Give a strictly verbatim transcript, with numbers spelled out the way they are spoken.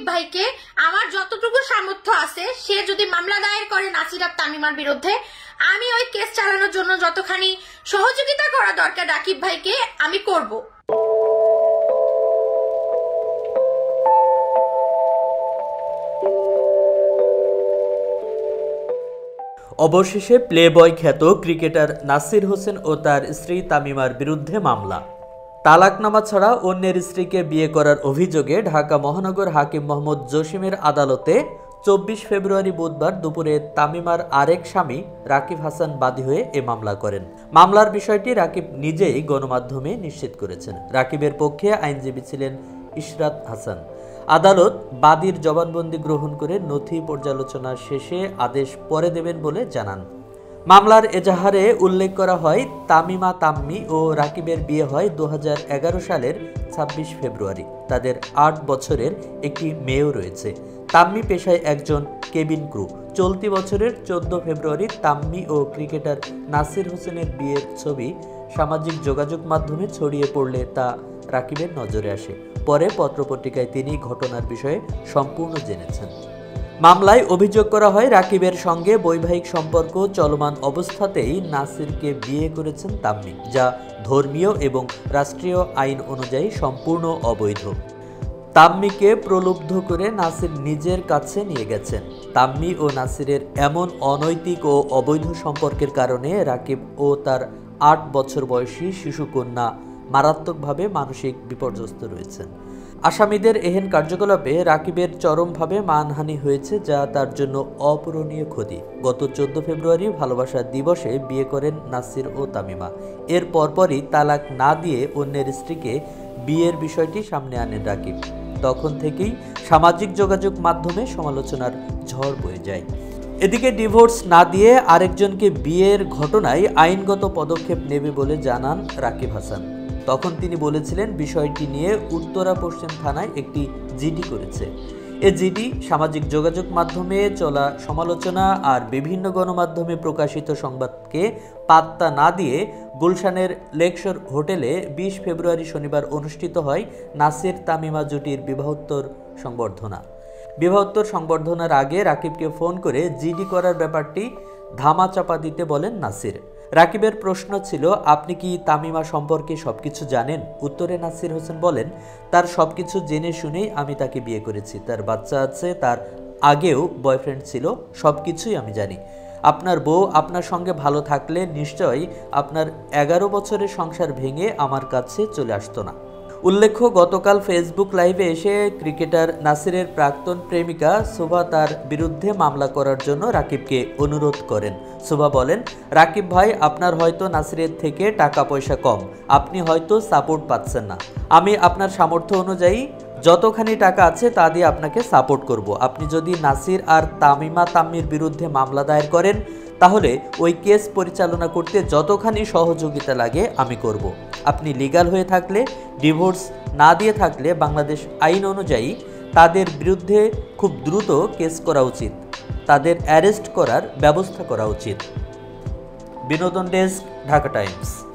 রাকিব ভাইকে আমার যতটুকু সামর্থ্য আছে সে যদি মামলা দায়ের করে নাসির আর তামিমার বিরুদ্ধে আমি ওই কেস চালানোর জন্য যতখানি সহযোগিতা করা দরকার রাকিব ভাইকে আমি করব। অবশেষে প্লেবয় খ্যাত ক্রিকেটার নাসির হোসেন ও তার স্ত্রী তামিমার বিরুদ্ধে মামলা। তালাকনামা ছাড়া অন্যের স্ত্রীকে বিয়ে করার অভিযোগে ঢাকা মহানগর হাকিম মোহাম্মদ জসিমের আদালতে চব্বিশ ফেব্রুয়ারি বুধবার দুপুরে তামিমার আরেক স্বামী রাকিব হাসান বাদী হয়ে এ মামলা করেন। মামলার বিষয়টি রাকিব নিজেই গণমাধ্যমে নিশ্চিত করেছেন। রাকিবের পক্ষে আইনজীবী ছিলেন ইশরাত হাসান। আদালত বাদীর জবানবন্দি গ্রহণ করে নথি পর্যালোচনা শেষে আদেশ পরে দেবেন বলে জানান। মামলার এজাহারে উল্লেখ করা হয় তামিমা তাম্মি ও রাকিবের বিয়ে হয় দুই হাজার এগারো সালের ছাব্বিশ ফেব্রুয়ারি। তাদের আট বছরের একটি মেয়েও রয়েছে। তাম্মি পেশায় একজন কেবিন ক্রু। চলতি বছরের চোদ্দ ফেব্রুয়ারি তাম্মি ও ক্রিকেটার নাসির হোসেনের বিয়ের ছবি সামাজিক যোগাযোগ মাধ্যমে ছড়িয়ে পড়লে তা রাকিবের নজরে আসে। পরে পত্রপত্রিকায় তিনি ঘটনার বিষয়ে সম্পূর্ণ জেনেছেন। মামলায় অভিযোগ করা হয় রাকিবের সঙ্গে বৈবাহিক সম্পর্ক চলমান অবস্থাতেই নাসিরকে বিয়ে করেছেন তাম্মি, যা ধর্মীয় এবং রাষ্ট্রীয় আইন অনুযায়ী সম্পূর্ণ অবৈধ। তাম্মিকে প্রলুব্ধ করে নাসির নিজের কাছে নিয়ে গেছেন। তাম্মি ও নাসিরের এমন অনৈতিক ও অবৈধ সম্পর্কের কারণে রাকিব ও তার আট বছর বয়সী শিশুকন্যা মারাত্মকভাবে মানসিক বিপর্যস্ত রয়েছেন। আসামিদের এহেন কার্যকলাপে রাকিবের চরমভাবে মানহানি হয়েছে, যা তার জন্য অপূরণীয় ক্ষতি। গত চোদ্দ ফেব্রুয়ারি ভালোবাসা দিবসে বিয়ে করেন নাসির ও তামিমা। এর পরপরই তালাক না দিয়ে অন্যের স্ত্রীকে বিয়ের বিষয়টি সামনে আনেন রাকিব। তখন থেকেই সামাজিক যোগাযোগ মাধ্যমে সমালোচনার ঝড় বয়ে যায়। এদিকে ডিভোর্স না দিয়ে আরেকজনকে বিয়ের ঘটনায় আইনগত পদক্ষেপ নেবে বলে জানান রাকিব হাসান। তখন তিনি বলেছিলেন বিষয়টি নিয়ে উত্তরা পশ্চিম থানায় একটি জিডি করেছে। এ জিডি সামাজিক যোগাযোগ মাধ্যমে চলা সমালোচনা আর বিভিন্ন গণমাধ্যমে প্রকাশিত সংবাদকে পাত্তা না দিয়ে গুলশানের লেকশোর হোটেলে বিশ ফেব্রুয়ারি শনিবার অনুষ্ঠিত হয় নাসির তামিমা জুটির বিবাহোত্তর সংবর্ধনা। বিবাহোত্তর সংবর্ধনার আগে রাকিবকে ফোন করে জিডি করার ব্যাপারটি ধামাচাপা দিতে বলেন নাসির। রাকিবের প্রশ্ন ছিল, আপনি কি তামিমা সম্পর্কে সব কিছু জানেন? উত্তরে নাসির হোসেন বলেন, তার সব কিছু জেনে শুনেই আমি তাকে বিয়ে করেছি। তার বাচ্চা আছে, তার আগেও বয়ফ্রেন্ড ছিল, সব কিছুই আমি জানি। আপনার বউ আপনার সঙ্গে ভালো থাকলে নিশ্চয়ই আপনার এগারো বছরের সংসার ভেঙে আমার কাছে চলে আসতো না। উল্লেখ্য, গতকাল ফেসবুক লাইভে এসে ক্রিকেটার নাসিরের প্রাক্তন প্রেমিকা সুভা তার বিরুদ্ধে মামলা করার জন্য রাকিবকে অনুরোধ করেন। সুভা বলেন, রাকিব ভাই, আপনার হয়তো নাসিরের থেকে টাকা পয়সা কম, আপনি হয়তো সাপোর্ট পাচ্ছেন না। আমি আপনার সামর্থ্য অনুযায়ী যতখানি টাকা আছে তা দিয়ে আপনাকে সাপোর্ট করব। আপনি যদি নাসির আর তামিমা তাম্মির বিরুদ্ধে মামলা দায়ের করেন তাহলে ওই কেস পরিচালনা করতে যতখানি সহযোগিতা লাগে আমি করব। আপনি লিগ্যাল হয়ে থাকলে, ডিভোর্স না দিয়ে থাকলে বাংলাদেশ আইন অনুযায়ী তাদের বিরুদ্ধে খুব দ্রুত কেস করা উচিত, তাদের অ্যারেস্ট করার ব্যবস্থা করা উচিত। বিনোদন ডেস্ক, ঢাকা টাইমস।